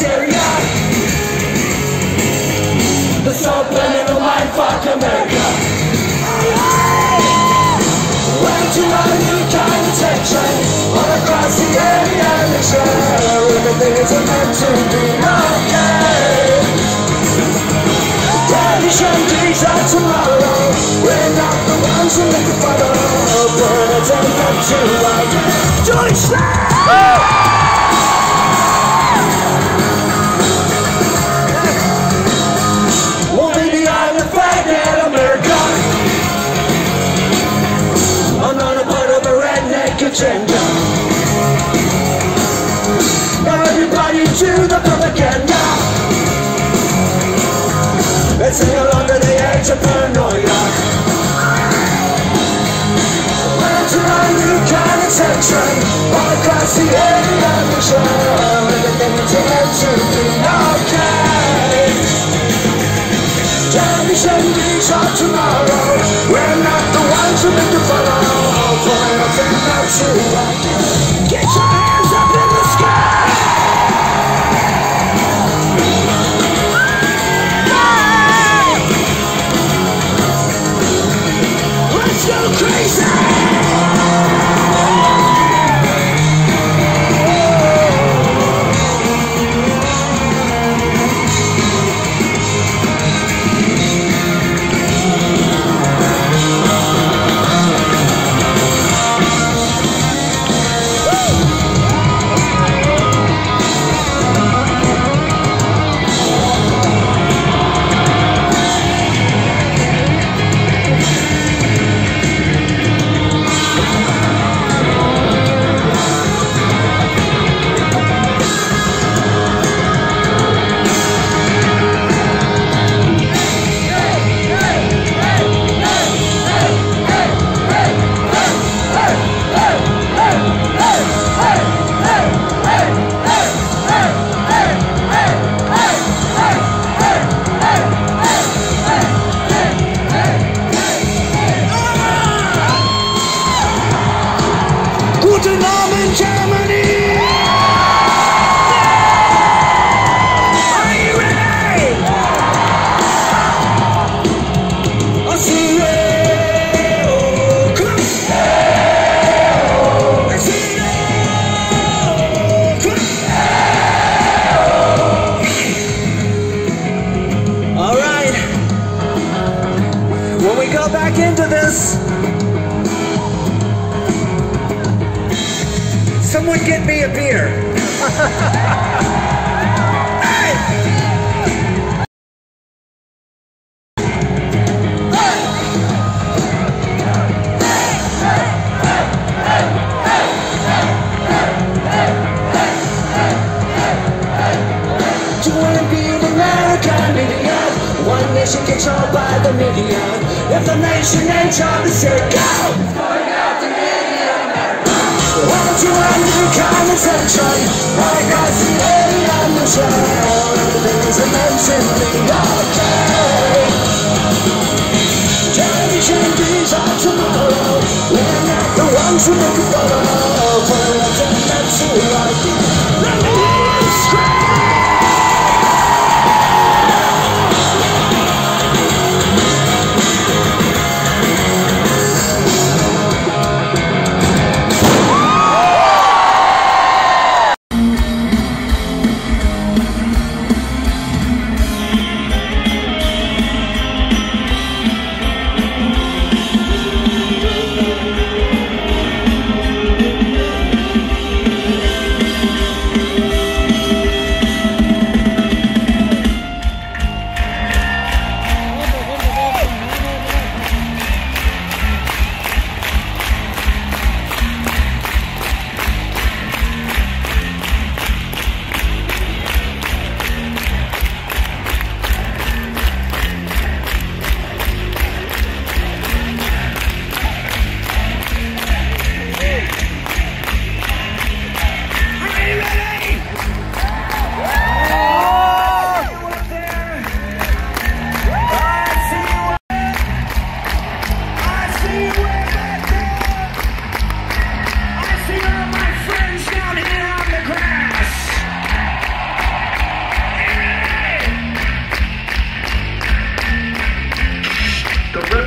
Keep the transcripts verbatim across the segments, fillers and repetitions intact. Syria, the subplanet of mindfuck America. Went to a new time section, all across the area mission. Everything is meant to be okay. Television gives us tomorrow. We're not the ones who make the photo. Planets are meant to like Deutschland. Agenda. Everybody to the propaganda. Let's sing along to the edge of paranoia. We're to a new kind of section, all across the area of the show. Everything is meant to be okay. Television news of tomorrow. We're not the ones who make the follow. Get your hands up in the sky! Hey! Let's go into this. Someone get me a beer. If the nation ain't trying to say go, going out to media America. Why do I need condescension? All across the area of the show. Everything is meant to be okay. Television news of tomorrow. We're not the ones who make a photo. Planets are meant to like the news screen.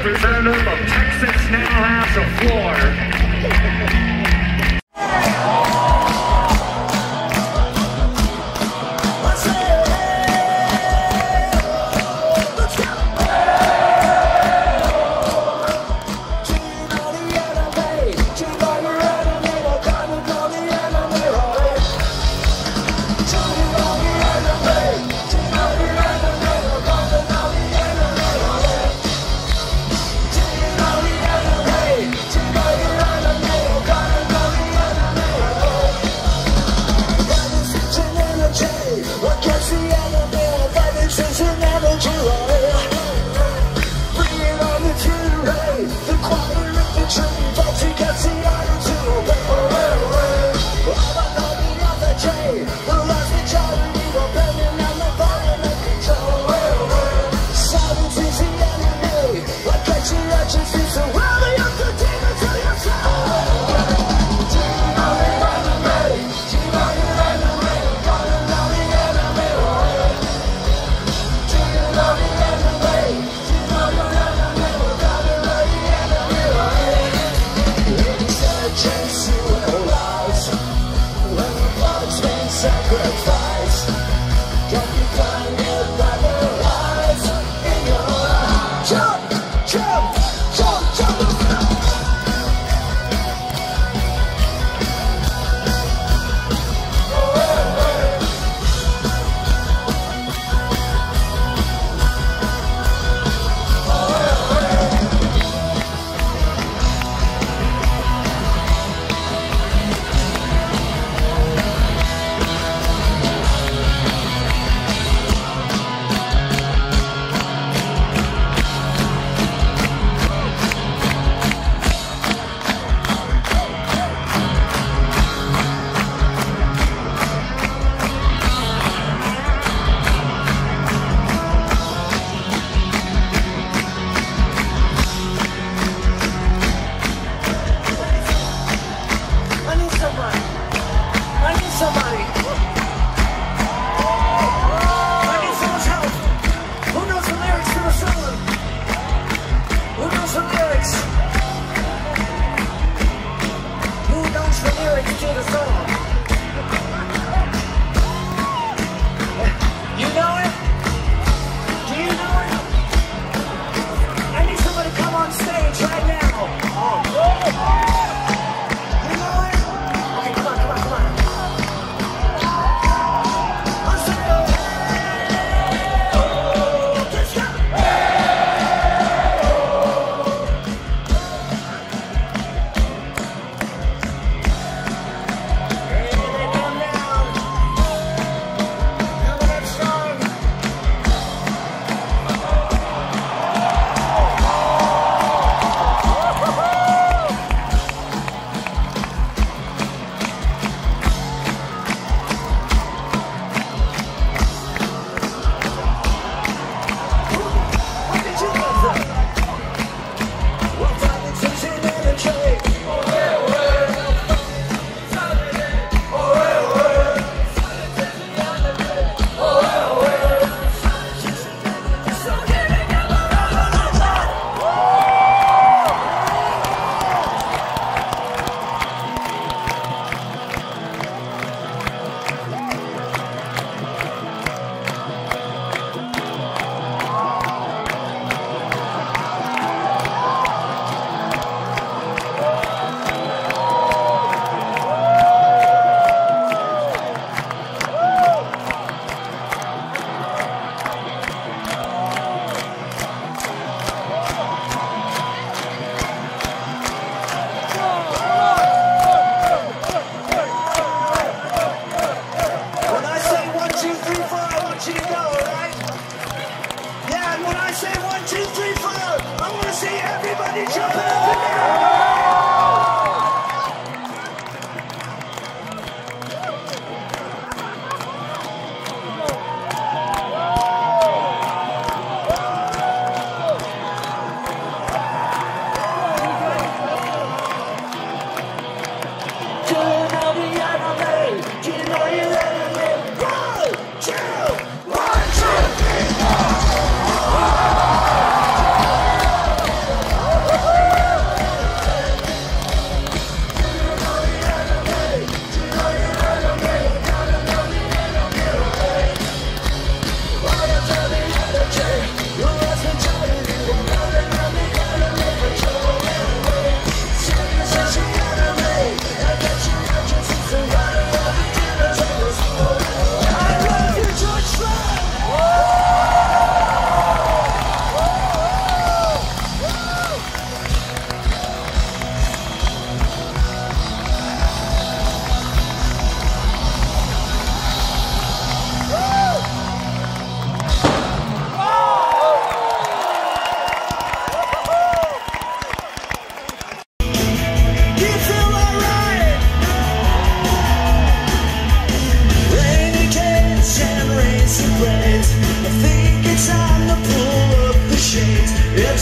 representative of Texas now has the floor.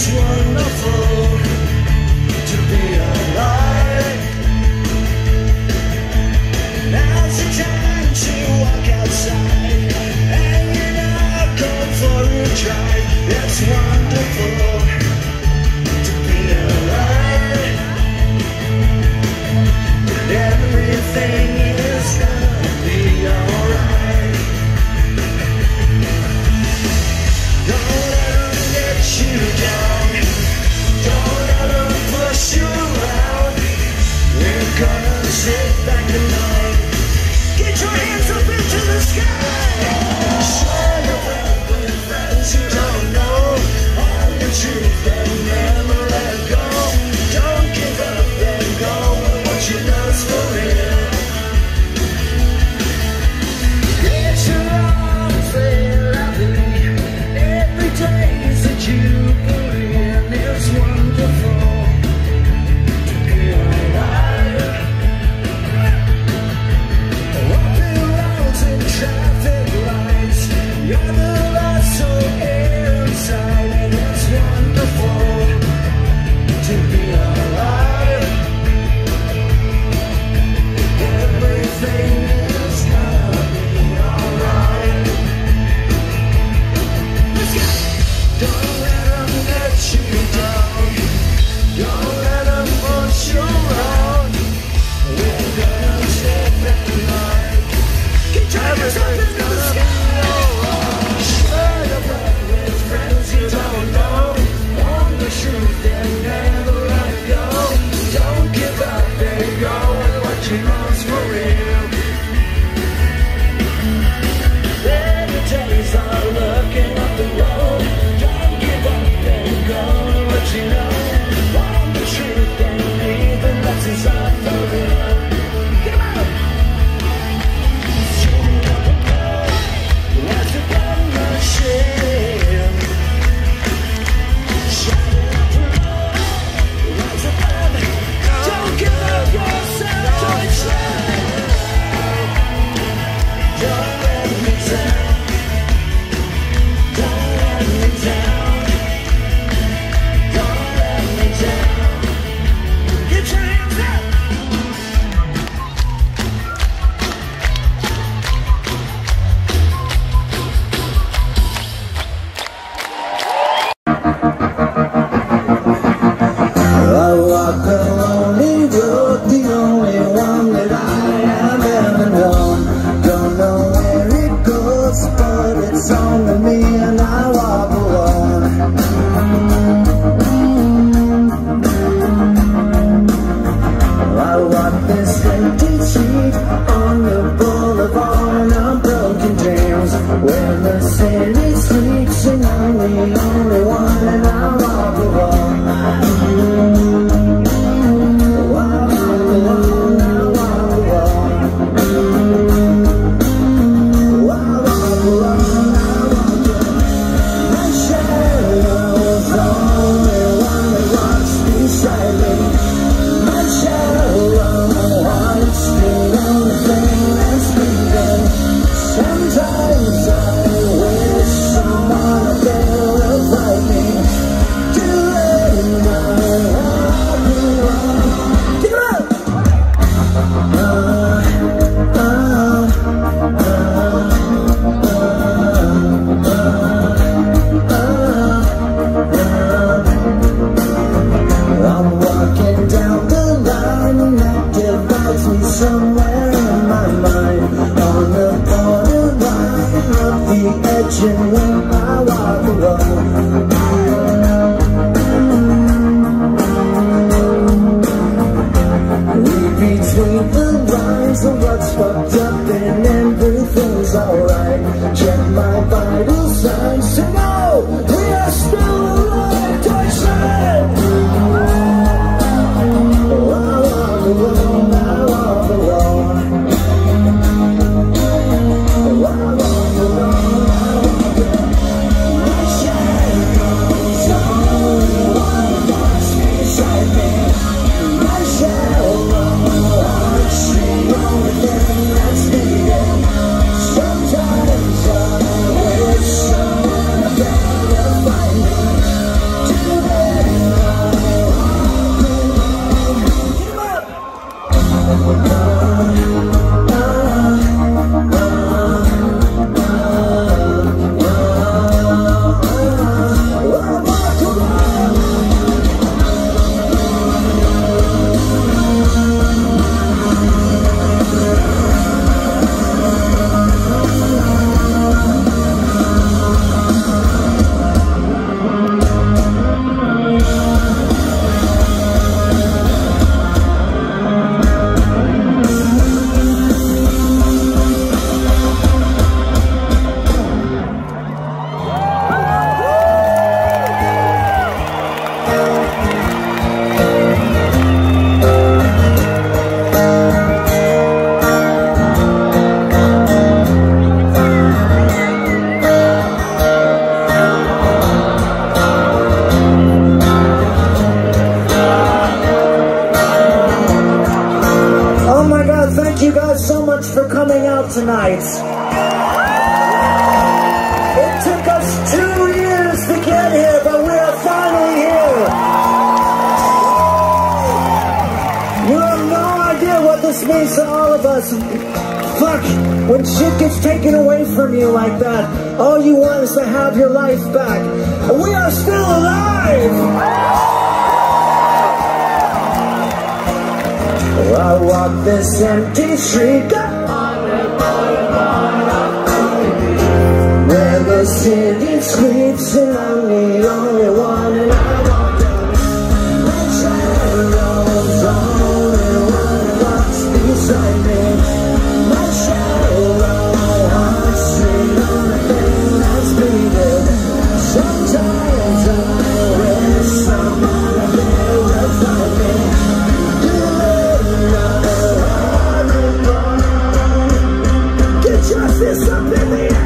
It's wonderful to be alive. Now's the time to walk outside and you know, go for a drive. It's wonderful to be alive. Everything is gonna be alright. Don't ever let you down. Don't ever push you around. We're gonna sit back tonight. Get your hands up into the sky. Shine around with friends you don't know. All the truth and never let go. Don't give up and go. What you know is for real. Get your arms around me. Every days that you put in is wonderful. To be alive. Walking roads and traffic lights. You're the last soul inside, and it's wonderful to be alive. Everything is gonna be alright. Don't let 'em let you down. Don't let 'em push you around. We're gonna step back tonight. Get your hands up into the sky. Shine around with friends you don't know. On the truth and never let go. Don't give up and go with what you know is for real. Every day's are looking up the road. Don't give up and go with what you know. On the truth and even that's inside for real. Come on! Shooting up the road. Let's go down the ship. Shining up the road. Rise above. Don't give up yourself to the shine. Don't let me down. Don't let me down. Don't let me down. Get your hands up. I walk a lonely road, the only one that I have ever known. Don't know where it goes, but it's only me and I walk alone. I walk this empty street on the boulevard of broken dreams, where the city sleeps and I'm the only one and I walk alone. Sometimes I States. It took us two years to get here, but we are finally here. You have no idea what this means to all of us. Fuck, when shit gets taken away from you like that, all you want is to have your life back. And we are still alive! I walk this empty street where the city sleeps, and I'm the only one. And I walk down the shadow rolls on, and one walks beside me. My shadow rolls on, straight on the thing that's beating. Sometimes I wish someone would be able to find me. There's something there.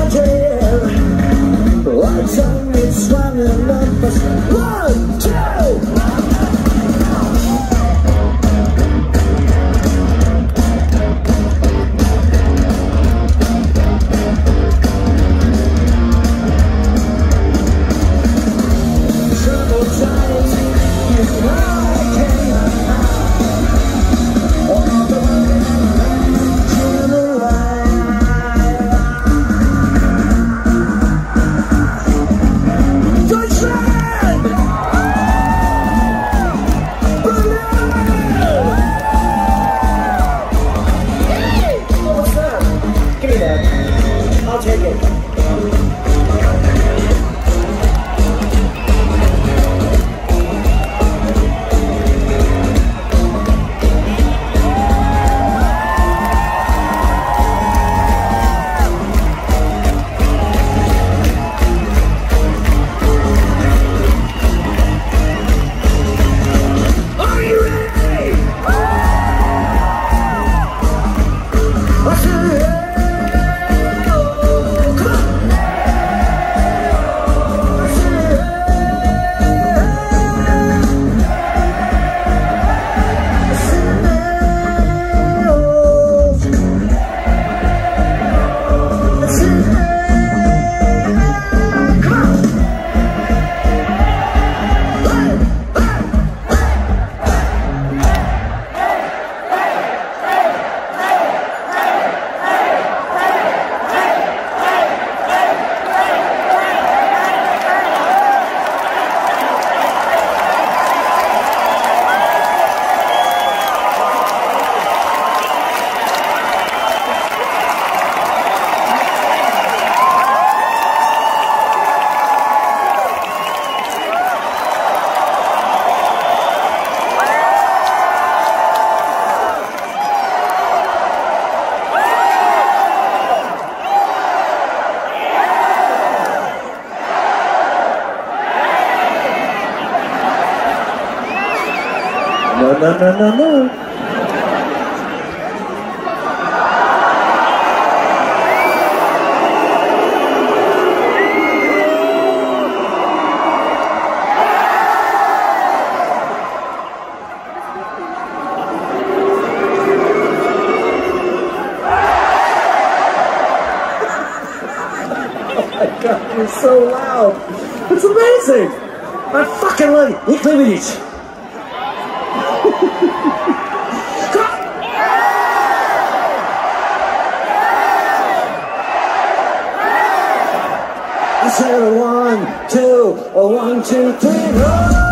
imagine. Lights on, it's running up us. One, two, no, no, no, no, no. Oh my God, you're so loud. It's amazing. I fucking like it. Look at it. Say one, two, one, two, three, roll! Oh,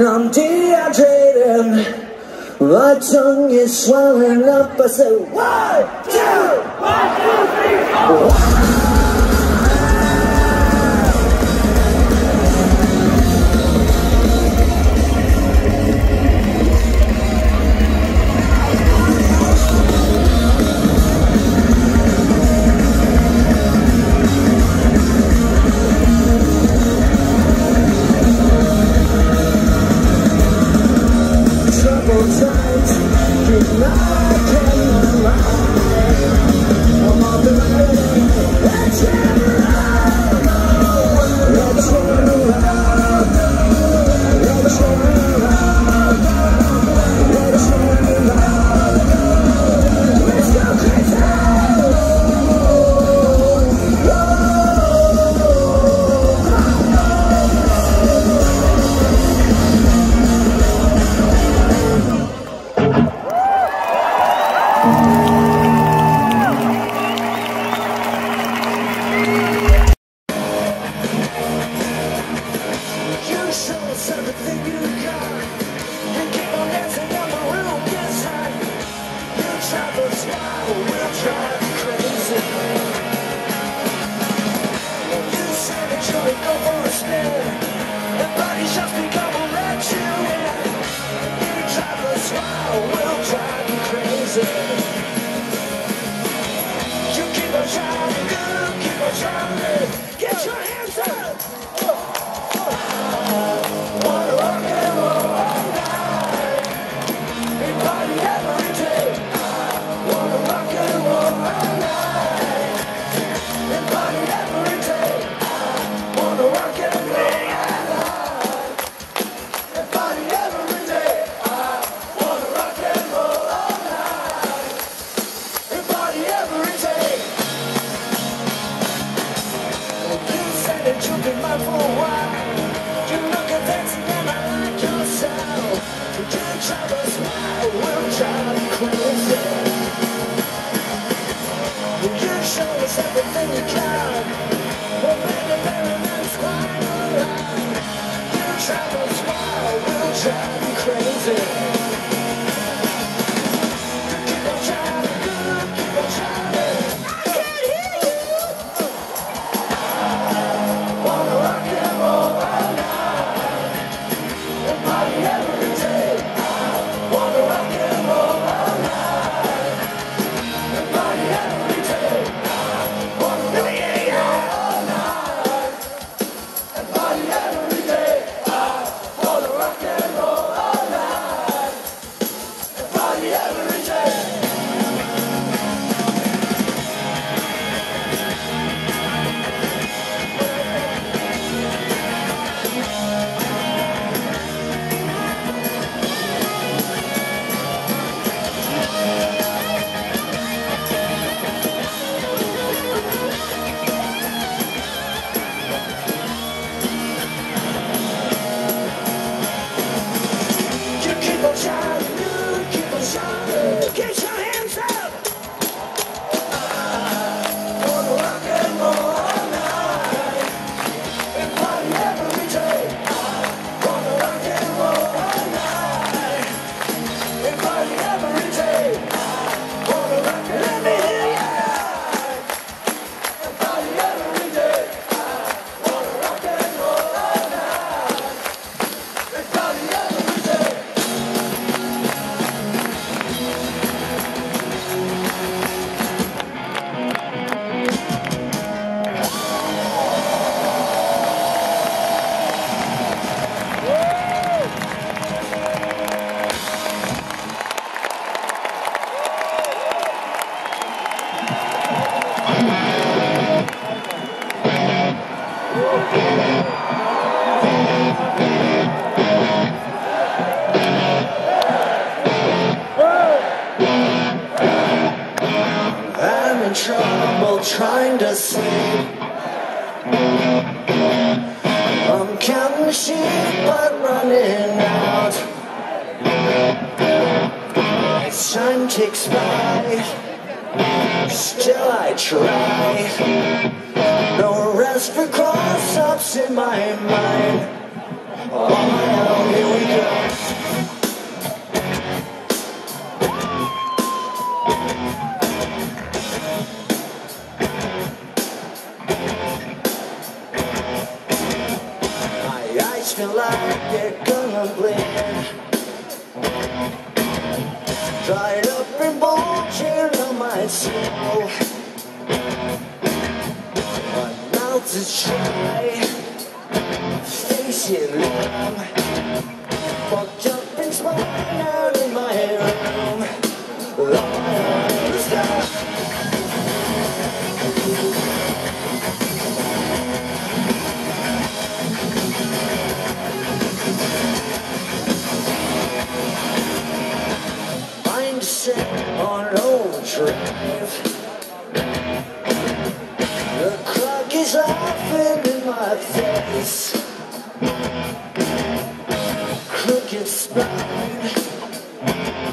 and I'm dehydrated. My tongue is swelling up. I say, one, two, one, two, three, four. Wow. Cross-ups in my mind. Oh, my God, here we go. touch me like you're gonna bleed. Dried up and bulging on my soul, but now to try facing them, fucked up and spinal in my room. Lord, stop. On overdrive, the clock is laughing in my face. Crooked spine,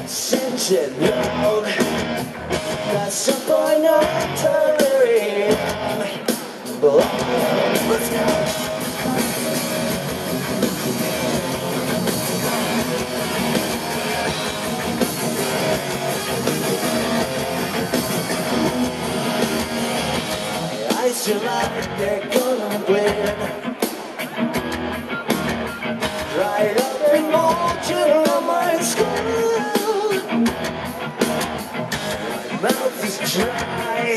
scented load. That's a point of delirium. Blood, let's go. You like they're gonna win. Dried up and molten on my skull. My mouth is dry,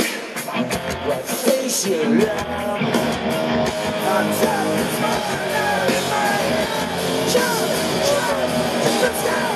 my face is numb. I'm tired of falling out of my jump, jump, let's go.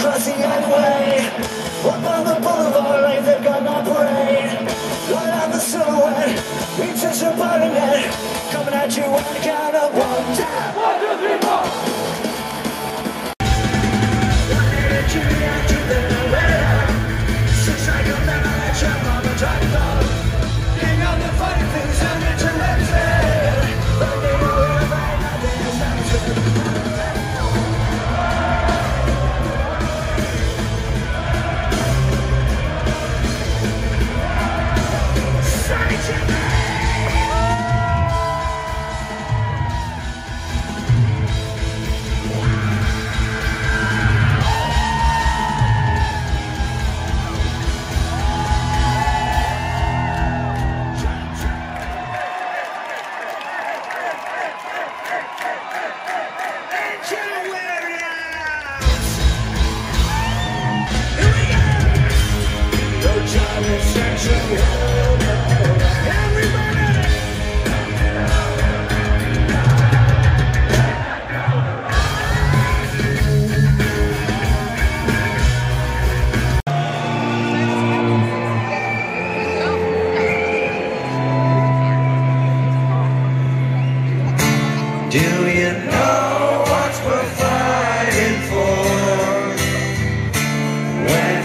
Crossing highway, up on the boulevard, right, they've got my parade. Light on the silhouette, it's just a part of it. Coming at you on the count of one, two, one, two, three, four. One minute, two minutes, two minutes, two minutes. Six cycles, never let you on the drive down. Hang on the funny things, I'm not your represent. But they know we're right, nothing is not true.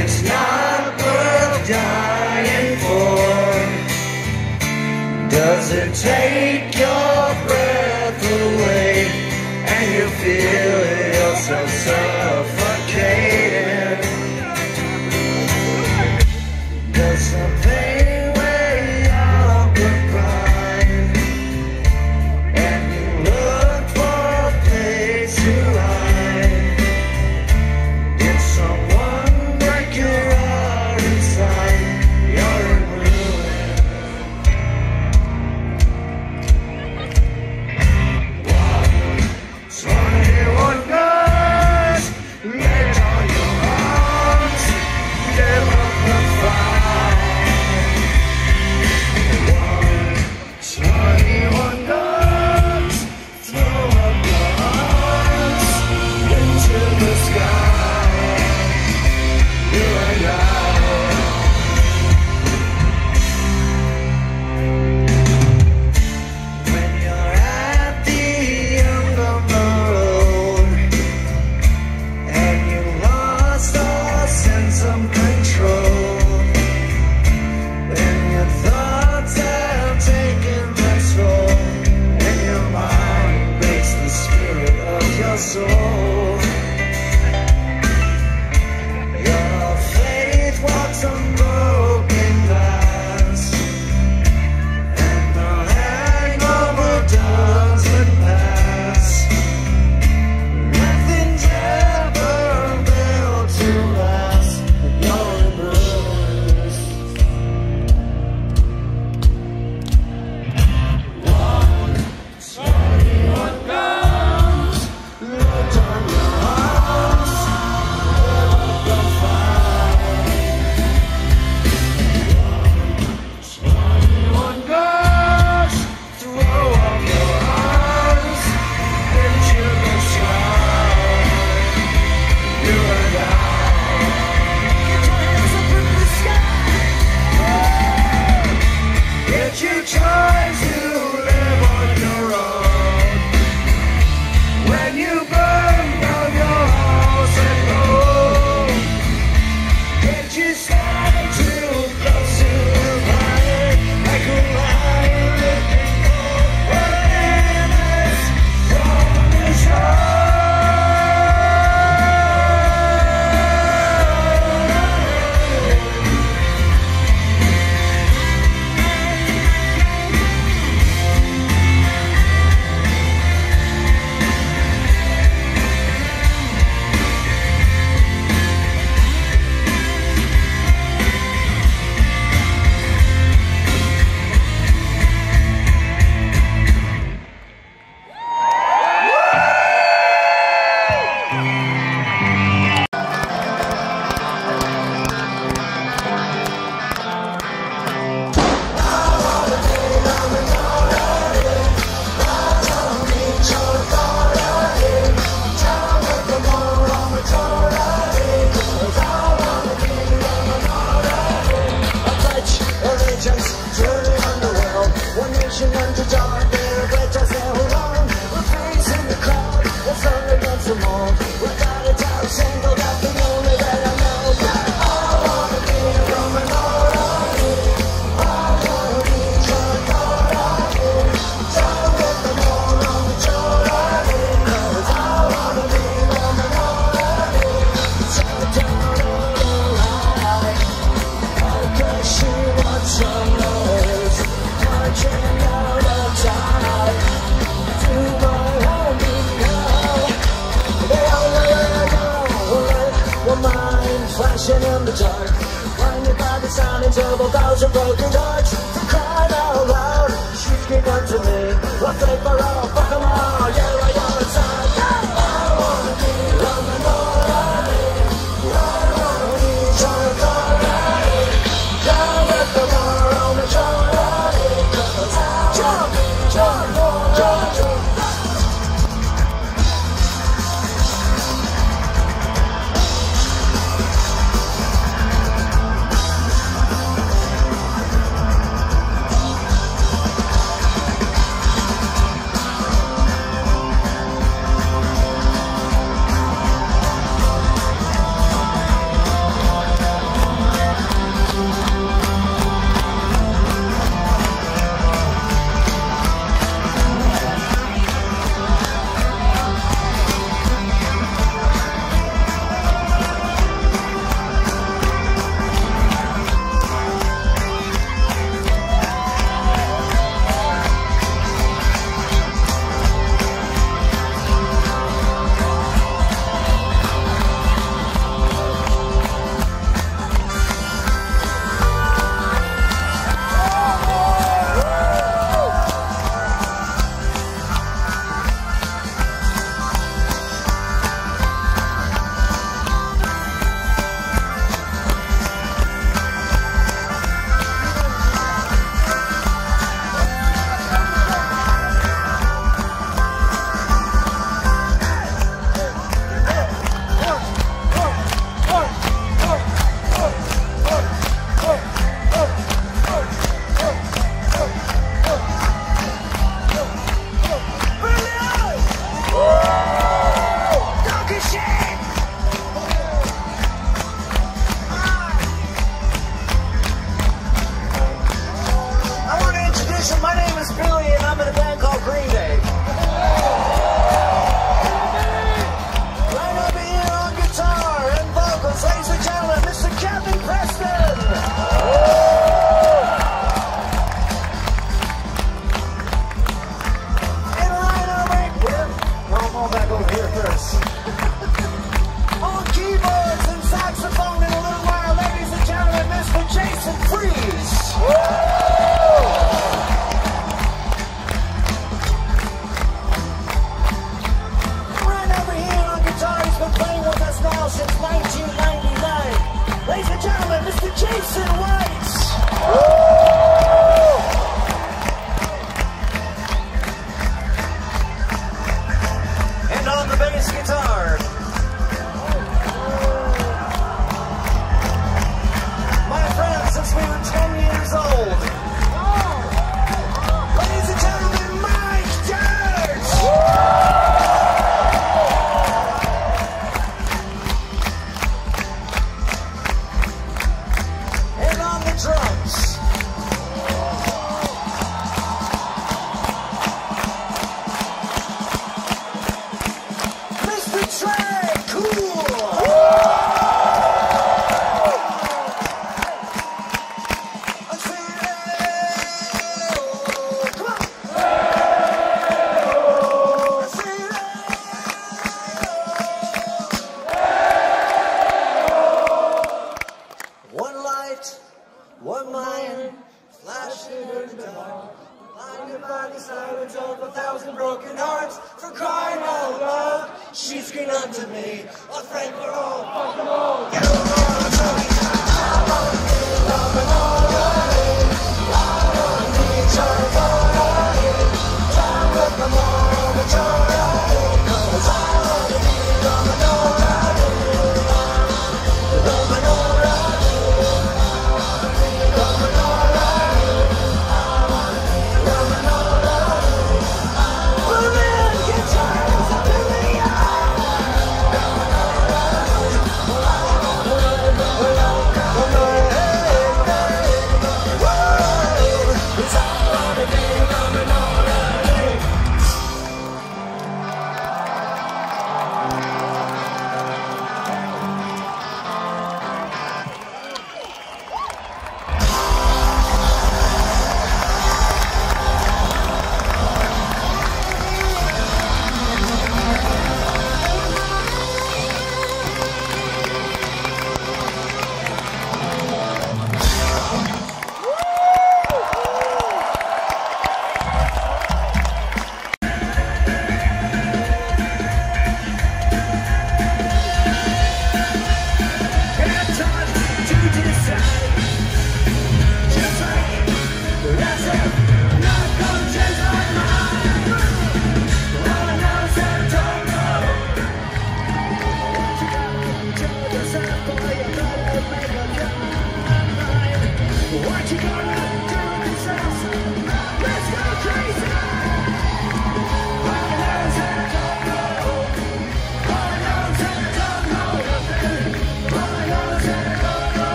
It's not worth dying for. flashing in the dark, blinded by the sound interval, thousand broken hearts. Crying out loud, she's giving up to me. I'll take her out, fuck them all, yeah, I got time. I wanna be loving all I need. I wanna be trying to find out. Down with the war on the joy I need. Cause I wanna be trying to find out.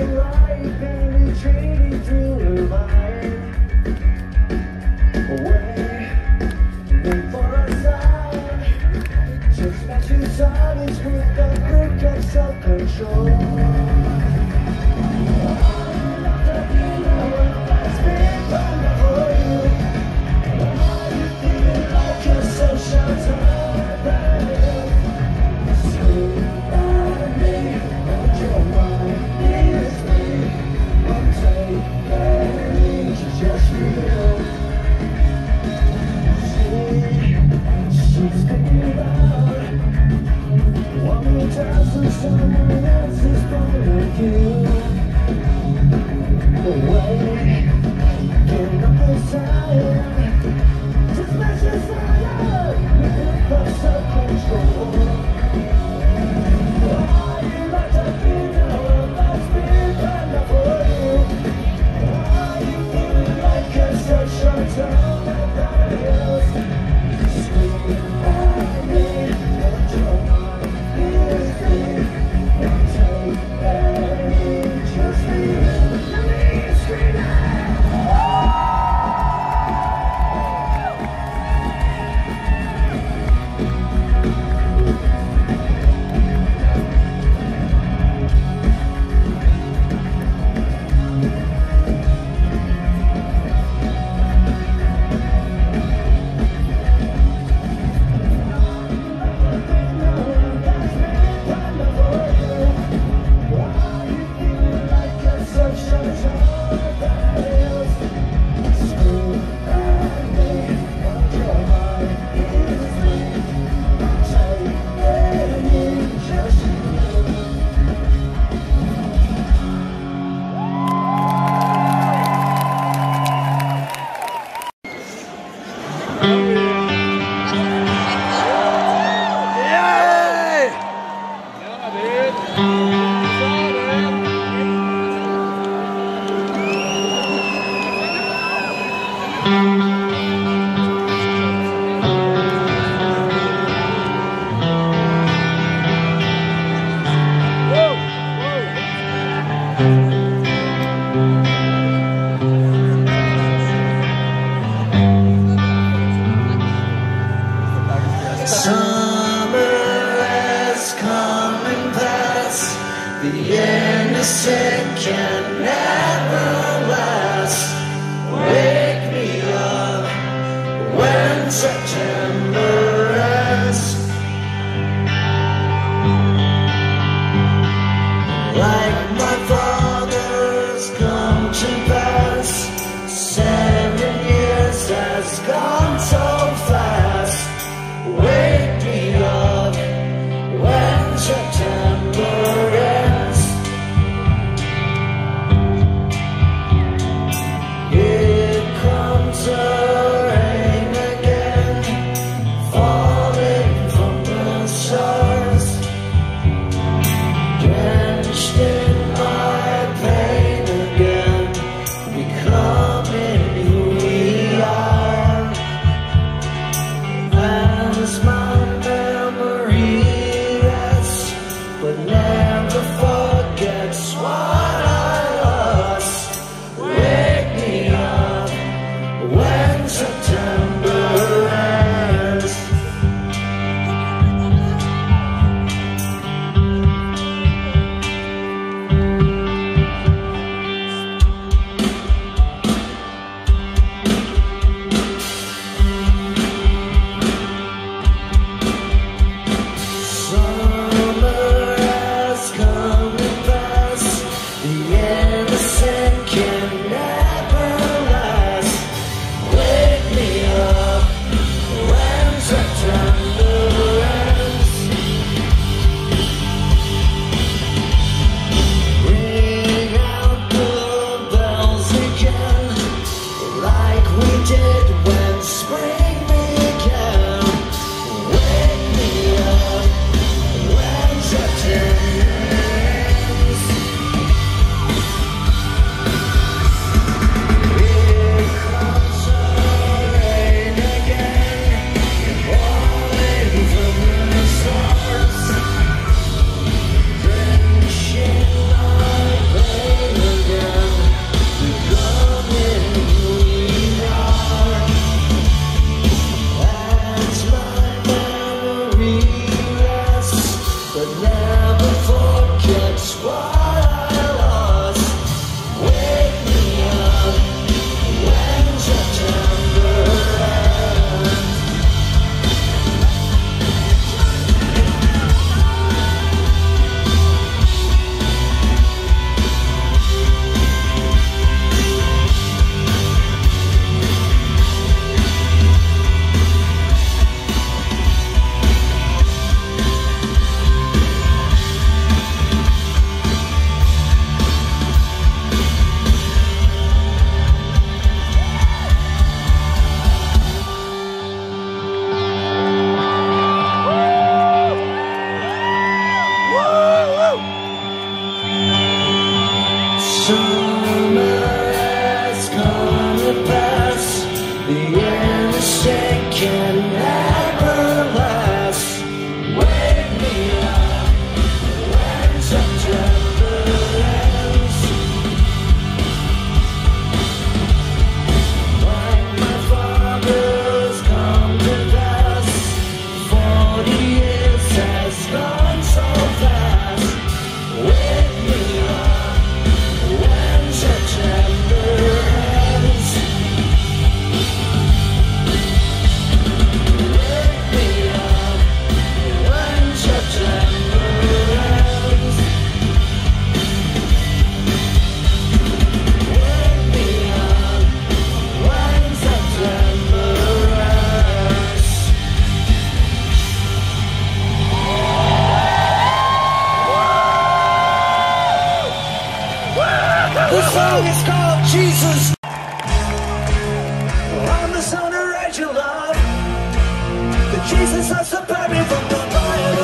Rain again. song is called Jesus. I'm the son of Rachel, love. The Jesus I survived me from the fire.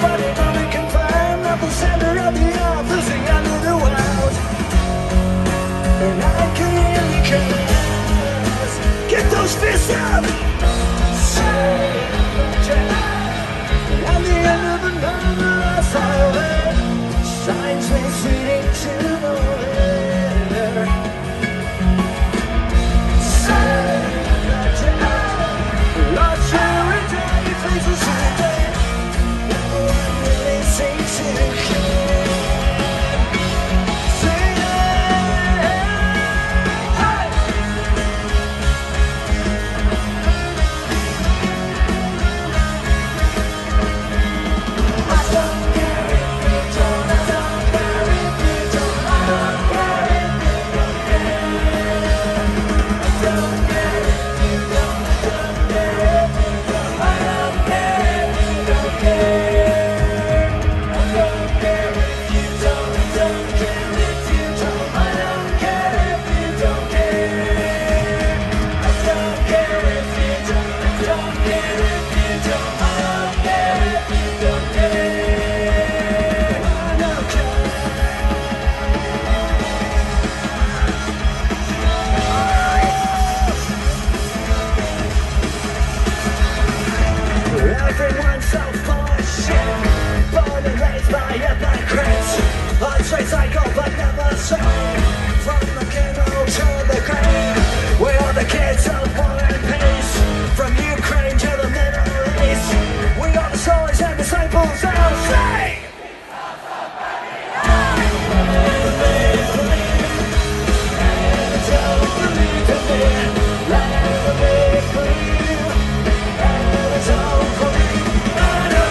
But it only confirmed I'm the center of the earth, losing under the world. And I can hear you curse. Get those fists up. Say, yeah. At the end of another silent signs receding to the river. Say, yeah. Lost your entire faces in the I know.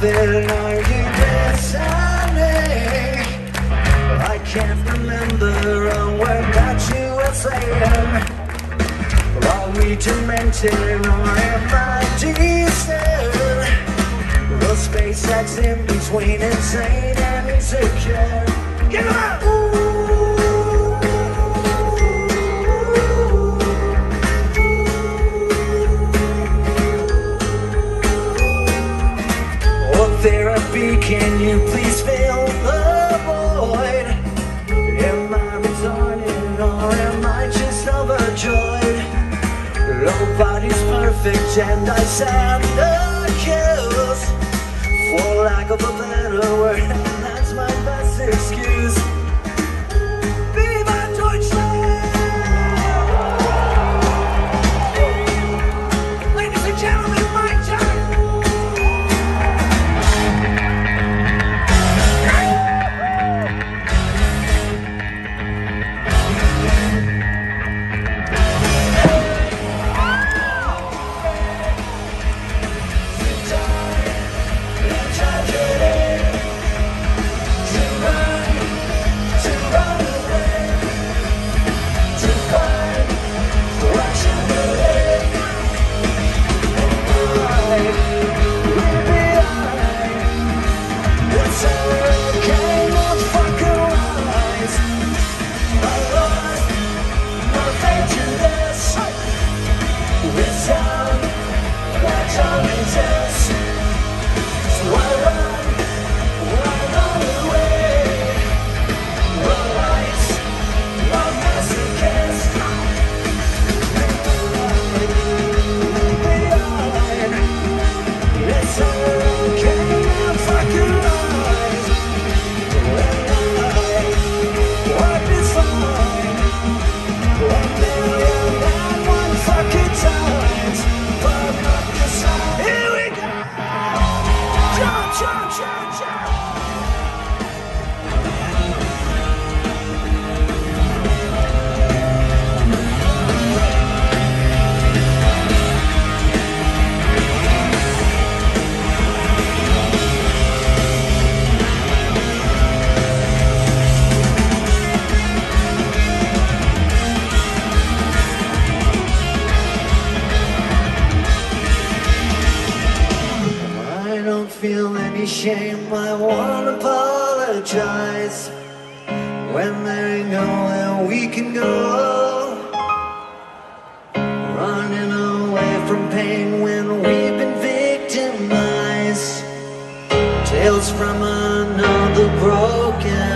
heaven are you descending? I can't remember a word that you were saying. Are we tormented or am I disturbed? The space that's in between insane and insecure. Get out! Therapy, can you please fill the void? Am I retarded or am I just overjoyed? Nobody's perfect and I send the kills for lack of a better word, and that's my best excuse. Feel any shame, I won't apologize. When there ain't nowhere we can go, running away from pain when we've been victimized. Tales from another broken.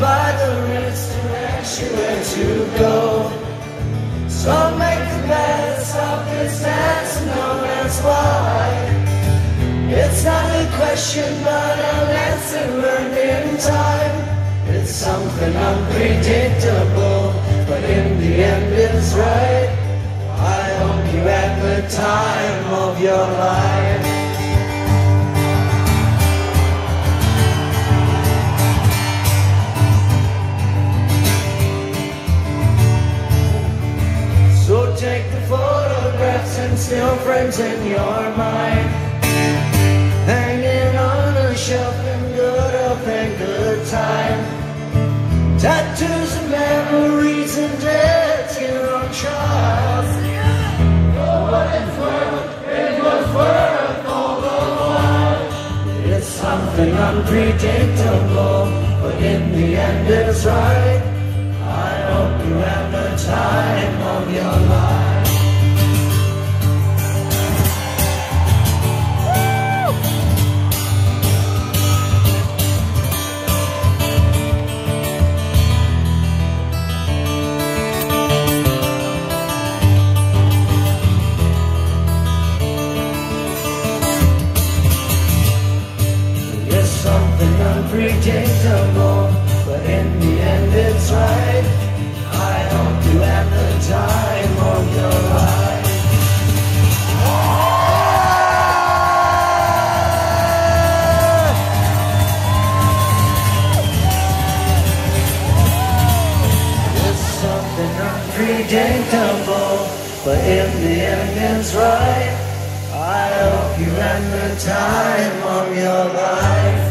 by the resurrection where to go. So make the best of this dance, no, that's why. It's not a question, but an answer learned in time. It's something unpredictable, but in the end it's right. I hope you have the time of your life. Take the photographs and still frames in your mind, hanging on a shelf in good up and good time. Tattoos and memories and deaths here on trials. For what it's worth, it was worth all the while. It's something unpredictable, but in the end it's right. I hope you have the time of your life. Predictable, but in the end it's right. I hope you have the time of your life. It's something unpredictable, but in the end it's right. I hope you have the time of your life.